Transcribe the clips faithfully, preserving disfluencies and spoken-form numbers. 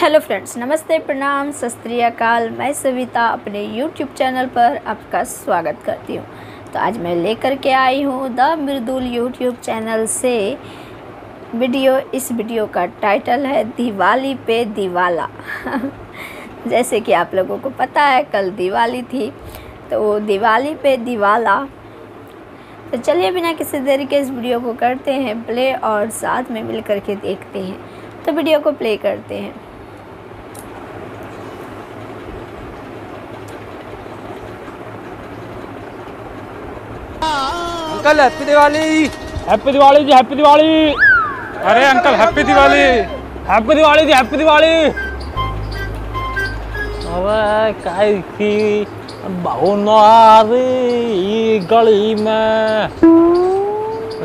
Hello friends, नमस्ते, प्रणाम, सत श्री अकाल। मैं सविता अपने यूट्यूब चैनल पर आपका स्वागत करती हूँ। तो आज मैं लेकर के आई हूँ द मृदुल यूट्यूब चैनल से वीडियो। इस वीडियो का टाइटल है दिवाली पे दिवाला। जैसे कि आप लोगों को पता है कल दिवाली थी, तो दिवाली पे दिवाला। तो चलिए बिना किसी देरी के इस वीडियो को करते हैं प्ले और साथ में मिल कर के देखते हैं। तो वीडियो को प्ले करते हैं। Uncle happy Diwali, happy Diwali जी, हैप्पी दिवाली। अरे uncle happy Diwali, happy Diwali जी, हैप्पी दिवाली। अबे बहुनारी गली में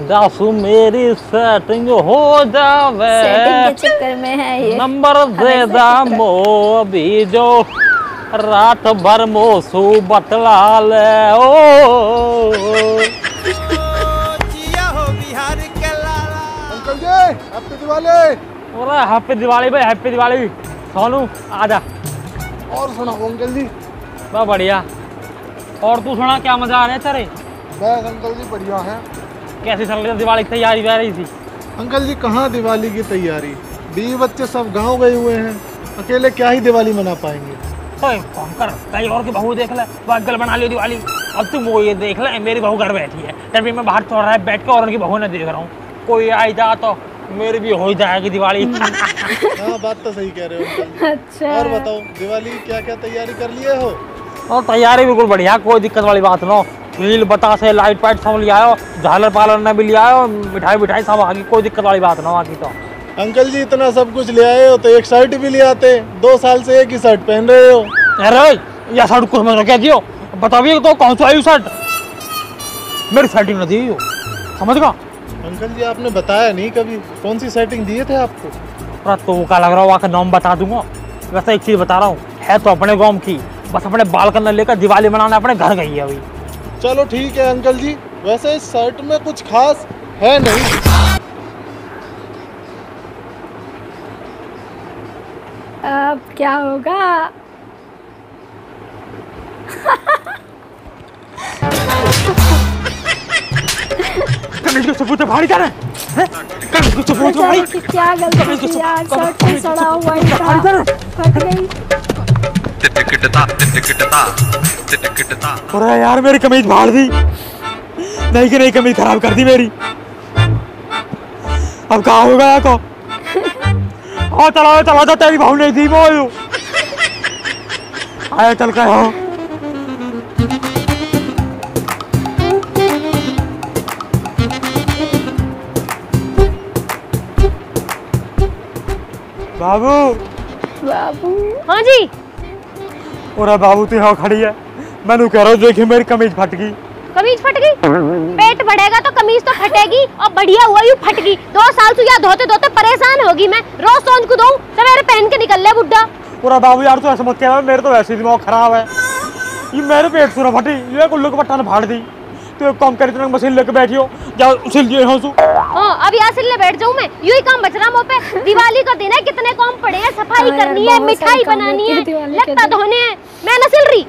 जासू मेरी सेटिंग हो जावे, सेटिंग के चक्कर में है ये। नंबर दे दामो अभी जो रात भर मोसू बतला ले। ओ हैप्पी दिवाली, हैप्पी दिवाली भाई, हैप्पी दिवाली। सोनू आजा। और सुना अंकल जी? बस बढ़िया। और तू सुना, क्या मजा आ रहा है तेरे? बस अंकल जी बढ़िया है। कैसी चल रही है दिवाली की तैयारी वैरी थी? अंकल जी कहाँ दिवाली की तैयारी, बीवी बच्चे सब गांव गए हुए हैं, अकेले क्या ही दिवाली मना पाएंगे। कर कहीं और की बहू देख ले, अंकल बना लियो दिवाली। अब तुम वो ये देख ले, मेरी बहू घर बैठी है, तभी मैं बाहर छोड़ रहा है बैठ के और उनकी बहू ने देख रहा हूँ। कोई आई जा तो मेरी भी हो जाएगी दिवाली। हाँ बात तो सही कह रहे हो। अच्छा और बताओ दिवाली क्या क्या तैयारी कर लिए हो? और तैयारी बिल्कुल बढ़िया, कोई दिक्कत वाली बात ना हो। रील बतास है, लाइट पाइट सब लिया हो, झालर पालन ने भी लिया हो, मिठाई मिठाई सब आ गई, कोई दिक्कत वाली बात ना हो। आगे तो अंकल जी इतना सब कुछ ले आए हो तो एक शर्ट भी ले आते, दो साल से एक ही शर्ट पहन रहे हो। अरे यह शर्ट कुछ मत रखियो, बताइए तो कौन सा आई शर्ट, मेरी शर्टिंग नहीं दी हो, समझ गया? अंकल जी आपने बताया नहीं कभी, कौन सी सेटिंग दिए थे आपको? तो वो क्या लग रहा हो, आकर नाम बता दूंगा। वैसे एक चीज़ बता रहा हूँ, है तो अपने गांव की, बस अपने बाल करना लेकर दिवाली मनाने अपने घर गई है अभी। चलो ठीक है अंकल जी। वैसे इस शर्ट में कुछ खास है नहीं। अब क्या होगा? सबूत भारी जा रहे हैं, हैं? सबूत भारी क्या गलती है यार, शर्ट में सड़ा हुआ है, भारी जा रहे, फट गई। टिटकिटता टिटकिटता टिटकिटता। अरे यार मेरी कमीज फाड़ दी, नहीं कि नहीं, कमीज खराब कर दी मेरी। अब क्या होगा यार? तो और चलाओ चलाओ तो तेरी भाव नहीं थी वो, आया चल कर। हाँ बाबू, बाबू। हाँ जी। और बाबू तू यहाँ खड़ी है, मैंने कह रहा हूँ देखिए मेरी कमीज फट गई। कमीज फट गई? पेट बढ़ेगा तो कमीज तो फटेगी, और बढ़िया हुआ यूँ फट गई। दो साल से यार धोते धोते परेशान होगी मैं, रोज सोच को दो सवेरे पहन के निकल ले बुड्ढा। और बाबू यार तो ऐसे मत कह, मेरे तो वैसे दिमाग खराब है, ये मेरे पेट से फटी, ये कुल्लू के पट्टा ने फाड़ दी। तो एक काम करी, तुम तो मशीन लेके बैठी हो, जाओ उसी लिए हो सु। हाँ अब यहाँ सिलने बैठ जाऊँ मैं, यू ही काम बच रहा मुँह पे। दिवाली का दिन है, कितने काम पड़े हैं, सफाई करनी है, मिठाई बनानी है, लत्ता धोने हैं, मैं न सिल रही।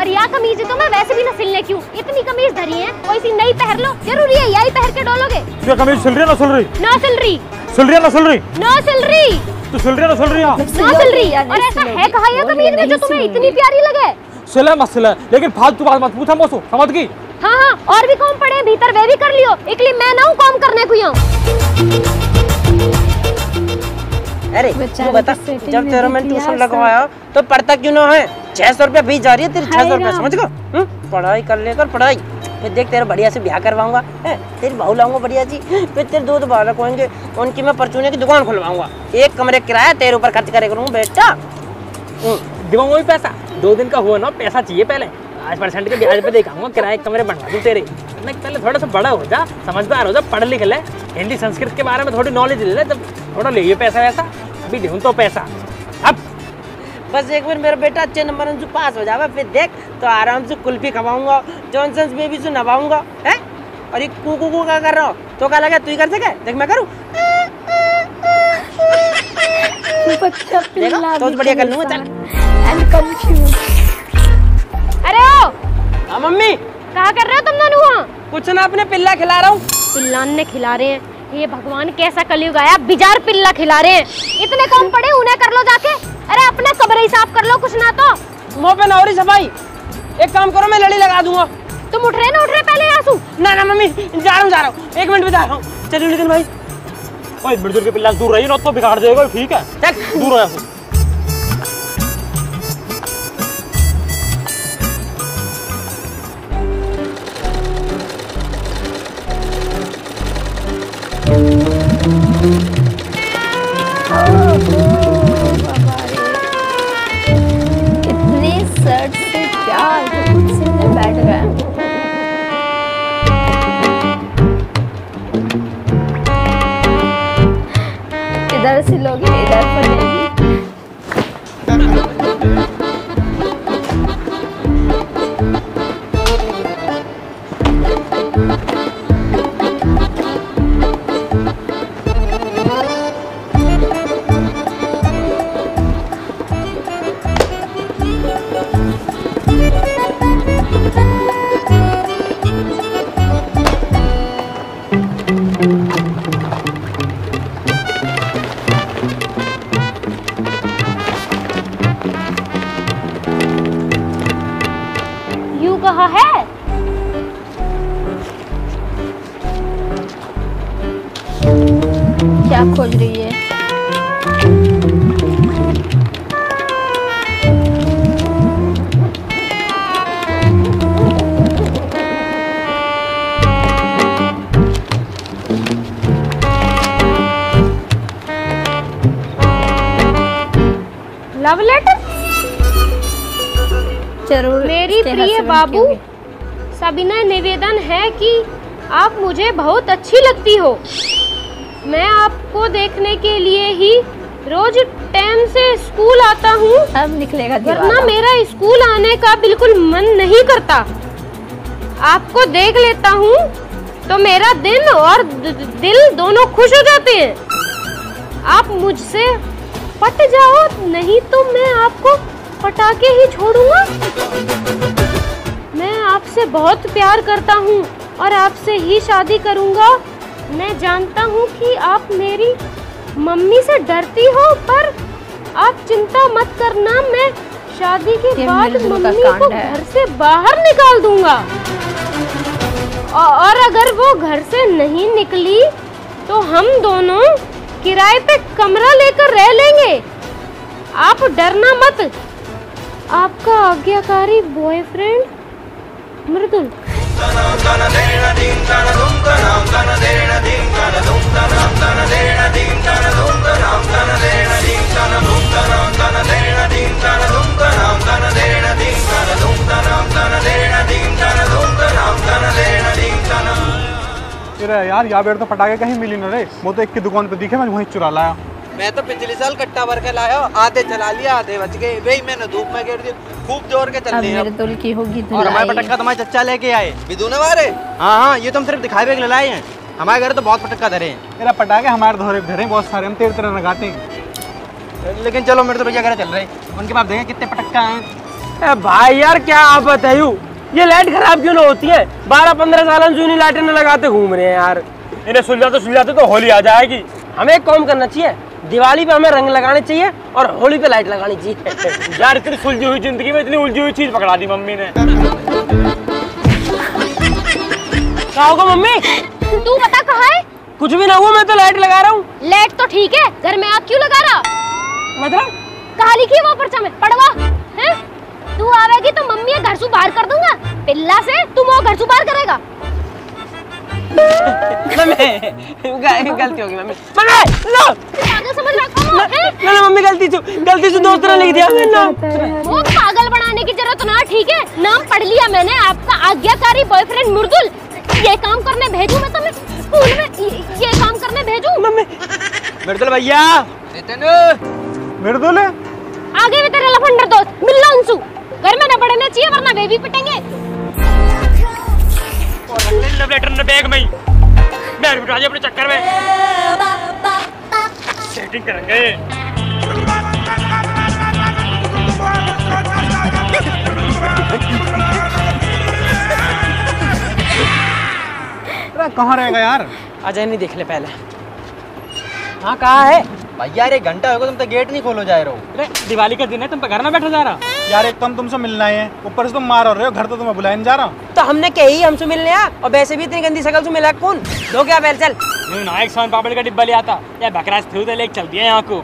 और यह कमीज तो मैं वैसे भी न सिलने, क्यों इतनी कमीज धरी है, कोई सी नई पहन लो, जरूरी है यही पहन के डोलोगे। ये कमीज सिल रही है ना सिल रही? ना सिल रही। सिल रही है ना सिल रही? ना सिल रही। तू सिल रही है ना सिल रही? ना सिल रही। और ऐसा है कहाँ ये कमीज में जो तुम्हें इतनी प्यारी लगे? सिले मत सिले, लेकिन फालतू बात मत पूछा मोसू, समझ गई? हाँ हाँ और भी काम पड़े भीतर, वे भी कर लियो, इसलिए मैं ना हूँ काम करने को यहाँ। अरे तू बता, जब तेरे में ट्यूशन लगवाया तो पढ़ता क्यों ना है? छह सौ रुपया फीस जा रही है तेरी, छह सौ रुपया, समझ गया? पढ़ाई कर लेकर पढ़ाई, फिर देख तेरा बढ़िया से ब्याह करवाऊंगा, तेरी बहू लाऊंगा बढ़िया जी, फिर तेरे दो बालक होंगे, उनकी मैं परचूने की दुकान खुलवाऊंगा, एक कमरे किराया तेरे ऊपर खर्च करे करूँगा बेटा। दिमाग में पैसा, दो दिन का हुआ ना, पैसा चाहिए पहले। आज परसेंट के ब्याज पे देखाऊंगा, किराए कमरे बनवा दूँ तेरे। पहले थोड़ा सा बड़ा हो जा, समझदार हो जा, पढ़ लिख ले, हिंदी संस्कृत के बारे में थोड़ी नॉलेज ले ले, तब थोड़ा ले पैसा वैसा। अभी दूँ तो पैसा, अब बस एक बार मेरा बेटा अच्छे नंबर से पास हो जावा, फिर देख तो आराम से कुल्फी खवाऊंगा, जॉनसन्स बेबी से नवाऊंगा है। और ये कू कू का कर रहा हो तो क्या लगा, तू ही कर सके, देख मैं करूँ। बच्चा पिल्ला तो बढ़िया कर लूंगा। चल I'm confused। अरे ओ हां मम्मी, क्या कर रहे हो तुम दोनों वहां? कुछ ना, अपने पिल्ला खिला रहा हूँ। पिल्ला ने खिला रहे हैं? ये भगवान कैसा कलयुग आया, बिजार पिल्ला खिला रहे हैं। इतने काम पड़े उन्हें कर लो जाके। अरे अपना कब्र ही साफ कर लो कुछ ना तो। मुँह पे नौरी सफाई। एक काम करो, मैं लड़ी लगा दूंगा। तुम उठ रहे ना उठ रहे पहले आंसू। ना ना मम्मी, जा रहा हूँ जा रहा हूँ, एक मिनट में जा रहा हूँ। चलो निकल भाई। ओए मृदुल के पिल्ला दूर रही ना, तो बिगाड़ देगा। ठीक है चल दूर आंसू। इतने सर्द से क्या में बैठ गया। इधर से लोग इधर पड़ेगी। क्या खोज रही है? Love letter? जरूर। मेरी प्रिय बाबू, सबिना निवेदन है कि आप मुझे बहुत अच्छी लगती हो। मैं आपको देखने के लिए ही रोज टाइम से स्कूल आता हूँ, वरना मेरा स्कूल आने का बिल्कुल मन नहीं करता। आपको देख लेता हूँ तो मेरा दिन और दिल दोनों खुश हो जाते हैं। आप मुझसे पट जाओ, नहीं तो मैं आपको पटा के ही छोड़ूंगा। मैं आपसे बहुत प्यार करता हूँ और आपसे ही शादी करूँगा। मैं जानता हूँ कि आप मेरी मम्मी से डरती हो, पर आप चिंता मत करना, मैं शादी के बाद मम्मी को घर से बाहर निकाल दूंगा। और अगर वो घर से नहीं निकली तो हम दोनों किराए पे कमरा लेकर रह लेंगे। आप डरना मत। आपका आज्ञाकारी बॉयफ्रेंड मृदुल। यार यहाँ बैठ तो पटाखे कहीं मिली ना रे। वो तो एक की दुकान पे दिखे, मैंने वहीं चुरा लाया। मैं तो पिछले साल कट्टा भर के लाया, आधे चला लिया आधे बच गए। वही मैंने धूप में गिर दिया, खूब जोर के चल दिया। मृदुल की होगी धुलाई। और हमारे पटक्का तुम्हारे चच्चा लेके आए विदुन वाले। हाँ हाँ, ये तो हम सिर्फ दिखावे के लिए लाए हैं। हमारे घर तो बहुत पटक्का धरे हैं। मेरा पटाखे हमारे धोरे धरे बहुत सारे, हम तेरह तरह लगाते हैं। लेकिन चलो मेरे तो भैया घर चल रहे, उनके पास देखें कितने पटक्का है। भाई यार क्या आप बतायू, ये लाइट खराब क्यों ना होती है? बारह पंद्रह साल जूनी लाइटें न लगाते घूम रहे हैं यार। इन्हें सुलझाते सुलझाते तो होली आ जाएगी। हमें एक काम करना चाहिए, दिवाली पे हमें रंग लगाने चाहिए और होली पे लाइट लगानी चाहिए। यार इतनी सुलझी हुई जिंदगी में इतनी उलझी हुई चीज पकड़ा दी मम्मी ने। क्या होगा मम्मी? तू बता कहाँ है? कुछ भी ना हुआ, मैं तो लाइट लगा रहा हूँ। लाइट तो ठीक है, घर में आग क्यों लगा रहा? मतलब कहाँ लिखी वो पर्चा में? पढ़वा। तू आवेगी तो मम्मी घर से बाहर कर दूंगा। पिल्ला से तुम वो घर से बाहर करेगा। मम्मी गलती होगी मम्मी। मम्मी लो पागल समझ रखा है। मैंने मम्मी गलती से गलती से दोस्त ने लिख दिया। मैंने वो पागल बनाने की जरूरत ना, ठीक है? नाम पढ़ लिया मैंने आपका, आज्ञाकारी बॉयफ्रेंड मृदुल। ये काम करने भेजूं मैं तुम्हें स्कूल में? ये काम करने भेजूं मम्मी? मृदुल भैया, नितिन मृदुल आगे भी तेरा लफंडर दोस्त मिलना उनसू घर में न पढ़ने चाहिए, वरना बेबी पिटेंगे। और रख लव लेटर ने बैग में ही बैग बिठा दिया अपने चक्कर में। सेटिंग करेंगे। कहाँ रहेगा यार? अजय नहीं, देख ले पहले। हाँ कहाँ है भाई? यार एक घंटा होगा तुम तो गेट नहीं खोलो जा रहे हो। दिवाली का दिन है, तुम पे घर ना बैठो जा रहा। यार एक तो हम तुमसे मिलना है, ऊपर से तुम मार हो रहे हो, घर तो तुम्हें बुलाया नहीं जा रहा। तो हमने कही हमसे मिलने आ, और वैसे भी इतनी गंदी शकल से मिला कौन? दो क्या बैल चल। नायक सोन पापड़ का डिब्बा ले आता या बकराज थ्रू दे लेके चल दिया यहाँ को।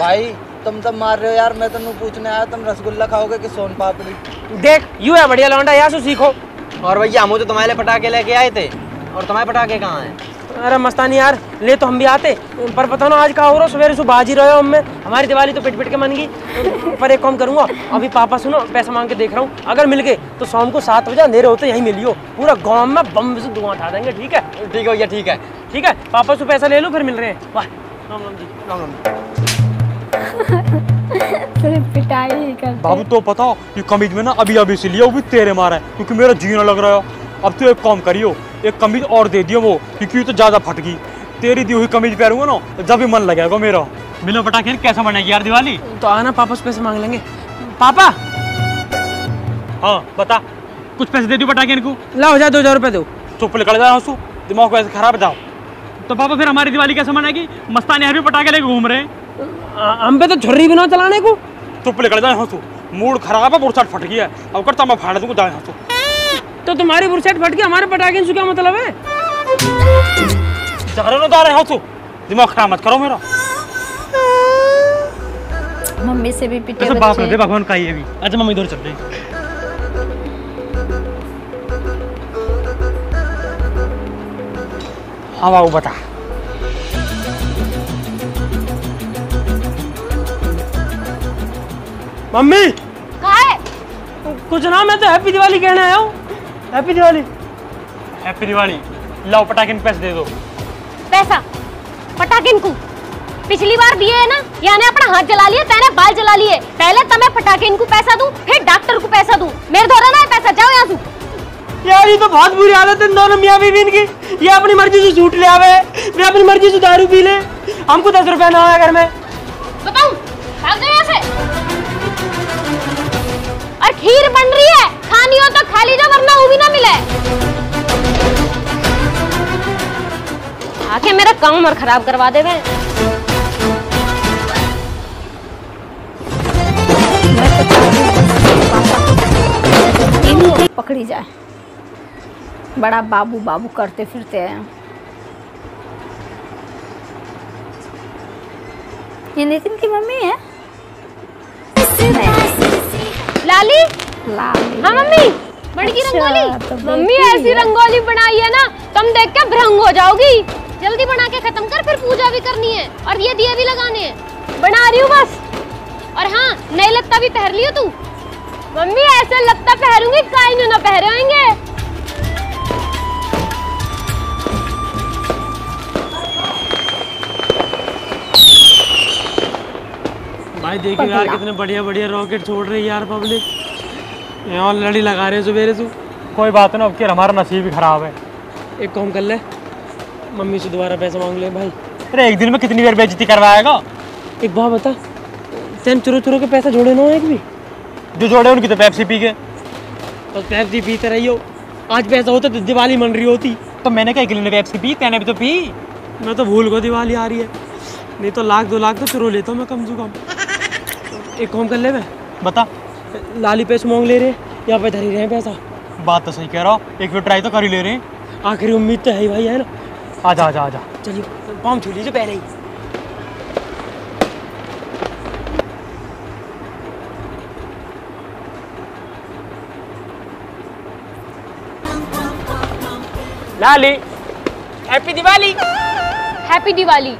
भाई तुम सब मार रहे हो यार, मैं तुम्हें पूछने आया तुम रसगुल्ला खाओगे कि सोन पापड़ी? देख यू है बढ़िया लौंडा, यार सो सीखो। और भैया हम तो तुम्हारे लिए पटाखे लेके आए थे, और तुम्हारे पटाखे कहाँ हैं? अरे मस्तानी यार, ले तो हम भी आते, पर पता ना आज कहाँ हो रहा, सवेरे सुबह बाजी रहे हो हमें। हमारी दिवाली तो पिट पिट के मन गई। पर एक काम करूँगा अभी, पापा सुनो पैसा मांग के देख रहा हूँ, अगर मिल गए तो शाम को सात बजे अंधेरे होते यहीं मिलियो, पूरा गाँव में बम से धुआं उठा देंगे। ठीक है ठीक है भैया, ठीक है ठीक है, पापा से पैसा ले लो फिर मिल रहे हैं। वाह राम राम जी, राम राम। पिटाई बाबू तो पता ये कमीज में ना अभी अभी से लिया, वो भी तेरे मारा है क्योंकि मेरा जीना लग रहा है। अब तो एक काम करियो, एक कमीज और दे दियो वो, क्योंकि तो ज्यादा फट गई। तेरी दी हुई कमीज पहनूंगा ना जब भी मन लगेगा मेरा। मिलो पटाखे, कैसा बनेगी यार दिवाली? तो आना, पापा से पैसे मांग लेंगे। पापा हाँ बता, कुछ पैसे दे दो पटाखे इनको। ला हो जाए दो हजार रुपये दो। चुप निकल जाओ, हंसू दिमाग वैसे खराब जाओ। तो पापा फिर हमारी दिवाली कैसे मनाएगी? मस्तानी हर भी पटाखे लेके घूम रहे हैं, हम पे तो झुर्री भी ना चलाने को। चुप निकल जाए हंसू, मूड खराब है, बुरसाट फट गया है, अब करता मैं फाड़ दूंगा जाए हंसू। तो तुम्हारी बुरसाट फट गई, हमारे पटाखे से क्या मतलब है? झगड़े ना डाले हंसू, दिमाग खराब मत करो मेरा। मम्मी से भी पिटे बच्चे। बाप रे भगवान का ये भी। अच्छा मम्मी इधर चल रही। हाँ बाबू बता। मम्मी कहाँ है? कुछ ना, मैं तो हैप्पी दिवाली कहने आया हूँ। Happy Diwali, happy Diwali. लाओ पटाखे में पैसे दे दो। पैसा पटाखे को? पिछली बार दिए है ना, यानी अपना हाथ जला लिए, तेरे बाल जला लिए। पहले तो मैं पटाखे को पैसा दूँ, फिर डॉक्टर को पैसा दूँ, मेरे द्वारा ना पैसा। जाओ यहाँ से। यार ये तो बहुत बुरी हालत है दोनों मियाँ बीवी इनकी। ये अपनी मर्जी से झूठ ले आवे, मैं अपनी मर्जी से दारू पी ले, हमको दस रुपया ना आया घर में। बताऊँ खीर बन रही है, खानी हो तो खा लीजिए वरना वो भी ना मिले। आके मेरा काम और खराब करवा दे। मैं पकड़ी जाए, बड़ा बाबू बाबू करते फिरते हैं। ये नितिन की मम्मी है। लाली, लाली। हाँ मम्मी, बड़ी की रंगोली। अच्छा, तो मम्मी ऐसी रंगोली बनाई है ना, तुम देख के भ्रंग हो जाओगी। जल्दी बना के खत्म कर, फिर पूजा भी करनी है और ये दिए भी लगाने हैं। बना रही हूँ बस। और हाँ नई लत्ता भी पहन लियो तू। मम्मी ऐसे लत्ता पहनूंगी काई ना पहरे होंगे। भाई देखिए यार कितने बढ़िया बढ़िया रॉकेट छोड़ रही है यार पब्लिक। यहाँ लड़ी लगा रहे सुबेरे से। कोई बात ना, अब के हमारा नसीब ही खराब है। एक काम कर ले, मम्मी से दोबारा पैसा मांग ले भाई। अरे एक दिन में कितनी बार बेइज्जती करवाएगा? एक बार बता, तेन चुरू चुरू के पैसा जोड़े ना एक भी? जो जोड़े उनकी तो पेप्सी पी के। तो पेप्सी पीते रही हो, आज पैसा होता तो दिवाली मन रही होती। तो मैंने कहा अकेले ने पेप्सी पी, तेने भी तो पी। मैं तो भूल गई दिवाली आ रही है, नहीं तो लाख दो लाख तो चुरू लेता हूँ मैं कम से कम। एक काम कर ले, मैं बता लाली पैसे मांग ले रहे हैं या पे धर ही रहे हैं पैसा? बात तो सही कह रहा हूँ, एक बार ट्राई तो कर ही ले रहे हैं, आखिरी उम्मीद तो है ही भाई, है ना। आजा आजा आजा, चलिए पाँव छू लीजिए पहले ही। लाली हैप्पी दिवाली। हैप्पी दिवाली।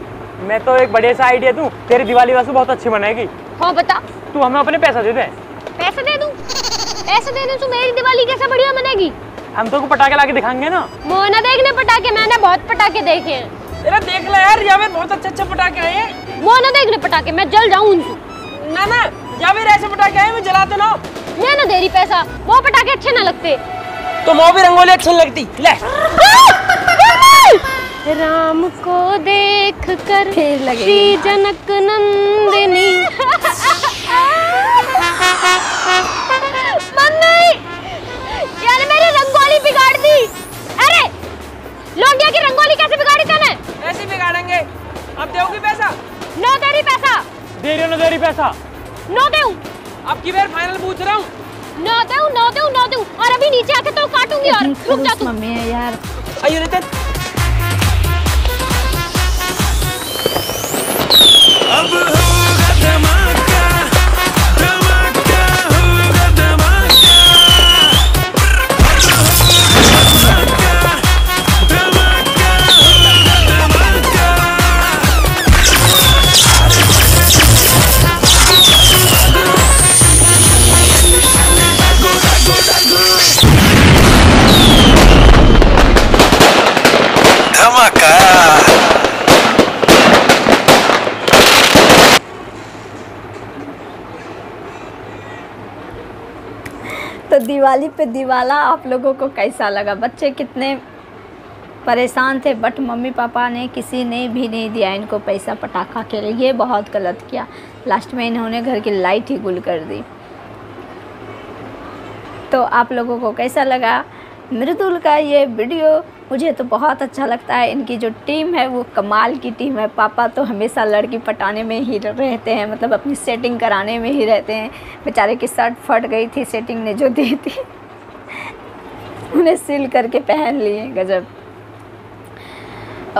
मैं तो एक बढ़िया सा आइडिया दूँ, तेरी दिवाली वैसे बहुत अच्छी बनेगी। हाँ बता। तू हमें अपने पैसा दे दे। पैसा दे दूँ? पैसा दे दूँ तो मेरी दिवाली कैसे बढ़िया मनेगी? हम तो को पटाखे लाके दिखाएंगे ना। मोना देखने पटाखे, मैंने बहुत पटाखे देखे हैं। तेरा देख ले यार, यहाँ पे बहुत अच्छे अच्छे पटाखे आए हैं। मोना देखने पटाखे, मैं जल जाऊँ उनसे। ना ना, यहाँ पे ऐसे पटाखे आए मैं जलाते ना। मैं ना दे रही पैसा, वो पटाखे अच्छे ना लगते। तो वो भी रंगोली अच्छी लगती। राम को दे देख कर श्री जनक नंदिनी। मम्मी यार मेरी रंगोली बिगाड़ दी। अरे लौंडिया की रंगोली कैसे बिगाड़ी तूने? ऐसे बिगाड़ेंगे। अब दोगी पैसा? नो देरी पैसा। दे रहे हो? नो देरी पैसा। नो देऊं। अब की बार फाइनल पूछ रहा हूँ। नो देऊ नो देऊ नो देऊ और अभी नीचे आके तो काटूंगी और रुक जा तू। मम्मी यार आइए नीतिन। अब होगा धमाका, धमाका होगा धमाका, धमाका धमाका होगा धमाका। दागो दागो दागो धमाका। तो दिवाली पे दिवाला आप लोगों को कैसा लगा? बच्चे कितने परेशान थे बट मम्मी पापा ने किसी ने भी नहीं दिया इनको पैसा पटाखा के लिए। ये बहुत गलत किया। लास्ट में इन्होंने घर की लाइट ही गुल कर दी। तो आप लोगों को कैसा लगा मृदुल का ये वीडियो? मुझे तो बहुत अच्छा लगता है। इनकी जो टीम है वो कमाल की टीम है। पापा तो हमेशा लड़की पटाने में ही रहते हैं, मतलब अपनी सेटिंग कराने में ही रहते हैं। बेचारे की शर्ट फट गई थी, सेटिंग ने जो दी थी उन्हें सील करके पहन लिए। गजब।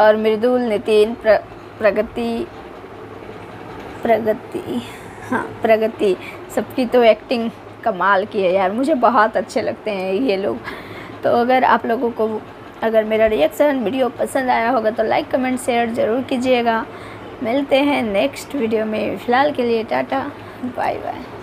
और मृदुल, नितिन, प्र, प्रगति प्रगति हाँ प्रगति सबकी तो एक्टिंग कमाल की है यार। मुझे बहुत अच्छे लगते हैं ये लोग। तो अगर आप लोगों को अगर मेरा रिएक्शन वीडियो पसंद आया होगा तो लाइक कमेंट शेयर ज़रूर कीजिएगा। मिलते हैं नेक्स्ट वीडियो में। फ़िलहाल के लिए टाटा बाय बाय।